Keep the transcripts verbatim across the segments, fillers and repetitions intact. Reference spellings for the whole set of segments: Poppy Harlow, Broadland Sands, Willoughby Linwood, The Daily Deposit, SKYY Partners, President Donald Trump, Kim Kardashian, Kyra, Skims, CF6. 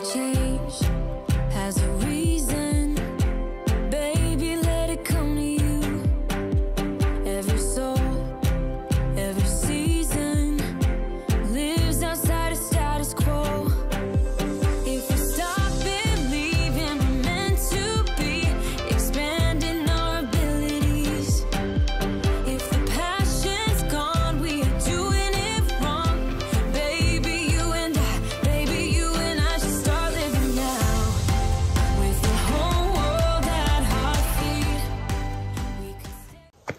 every change has a reason. Baby, let it come to you. Every soul, every season lives outside of status quo. If we stop believing we're meant to be, expanding our abilities. If the passion's gone, we are doing it wrong. Baby, you and I, baby, you and I should start living now. With the whole world at heartbeat, we could stay.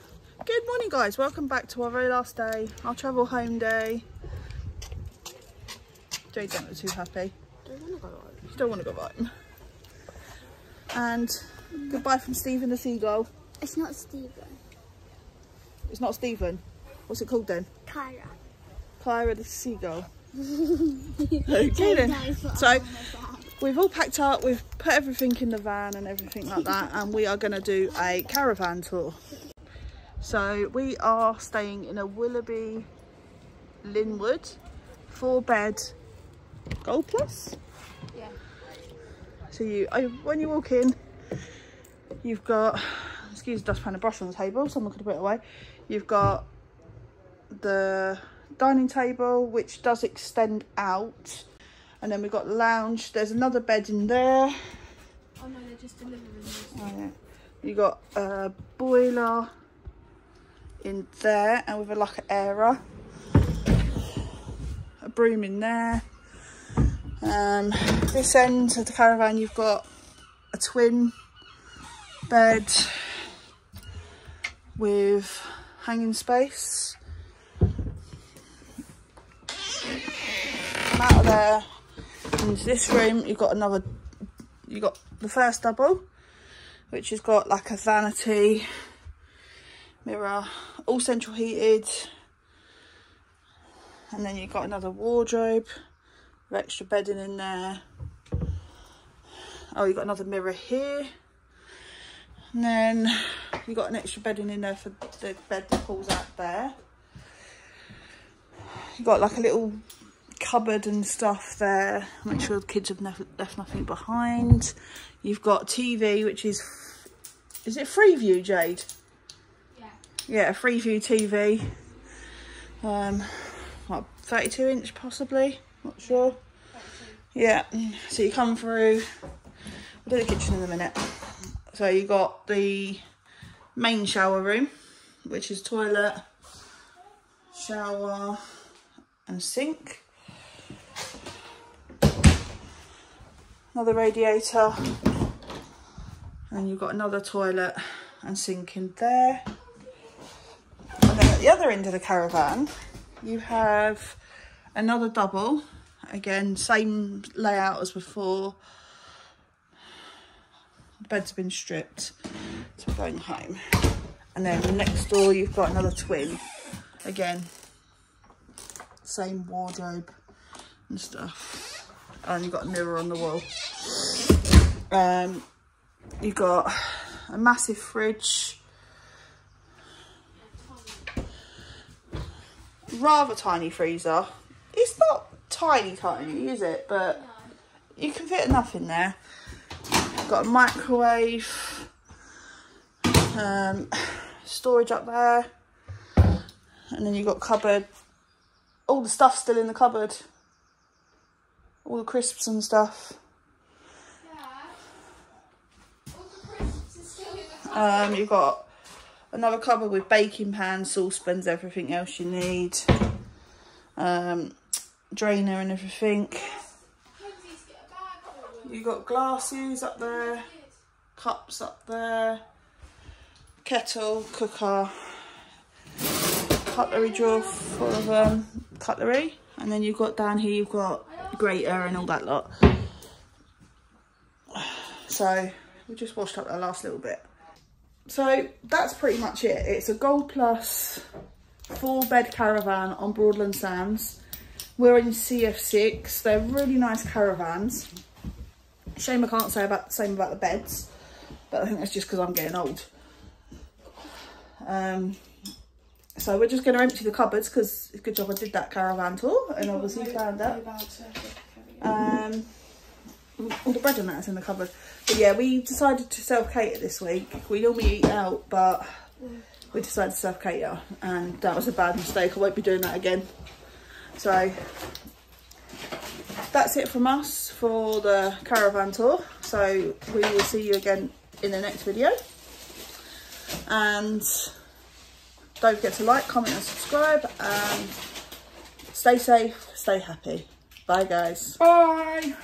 Good morning, guys. Welcome back to our very last day, our travel home day. Jade's not too happy. She don't want to go right. And goodbye from Stephen the seagull. It's not Stephen. It's not Stephen. What's it called then? Kyra. Kyra the seagull. Okay then. So we've all packed up. We've put everything in the van and everything like that, and we are going to do a caravan tour. So we are staying in a Willoughby Linwood four bed gold plus. Yeah. So you, I, when you walk in, you've got, excuse the dustpan and brush on the table, someone could have put it away. You've got the dining table, which does extend out. And then we've got lounge. There's another bed in there. Oh no, they're just delivering this. Oh, yeah. You've got a boiler in there, and with a like an aera. A broom in there. Um, this end of the caravan, you've got a twin bed with hanging space. Come out of there into this room. You've got another. You've got the first double, which has got like a vanity, mirror, all central heated, and then you've got another wardrobe. Extra bedding in there. Oh, you've got another mirror here, and then you've got an extra bedding in there for the bed that pulls out there. You've got like a little cupboard and stuff there. Make sure the kids have left nothing behind. You've got T V, which is is it Freeview, Jade? Yeah. Yeah, a Freeview T V. Um, what, thirty-two inch possibly. Not sure. Yeah, so you come through. We'll do the kitchen in a minute. So you got the main shower room, which is toilet, shower and sink. Another radiator. And you've got another toilet and sink in there. And then at the other end of the caravan, you have another double, again, same layout as before. The bed's been stripped, so we're going home. And then next door, you've got another twin, again, same wardrobe and stuff. And you've got a mirror on the wall. Um, you've got a massive fridge. Rather tiny freezer. It's not tiny, tiny, is it? But no, you can fit enough in there. Got a microwave, um, storage up there, and then you've got cupboard. All the stuff's still in the cupboard. All the crisps and stuff. Yeah. All the crisps are still in the cupboard. Um, you've got another cupboard with baking pans, saucepans, everything else you need. Um, drainer and everything. You've got glasses up there, cups up there, kettle, cooker, cutlery drawer full of um, cutlery, and then you've got down here, you've got grater and all that lot. So we just washed up that last little bit. So that's pretty much it. It's a Gold Plus four bed caravan on Broadland Sands. We're in C F six. They're really nice caravans. Shame I can't say about the same about the beds, but I think that's just because I'm getting old. Um, so we're just going to empty the cupboards, because it's a good job I did that caravan tour and obviously found out. Um, got bread and that's in the cupboard. But yeah, we decided to self-cater this week. We normally eat out, but we decided to self-cater, and that was a bad mistake. I won't be doing that again. So that's it from us for the caravan tour. So we will see you again in the next video. And don't forget to like, comment and subscribe. And stay safe, stay happy. Bye guys. Bye.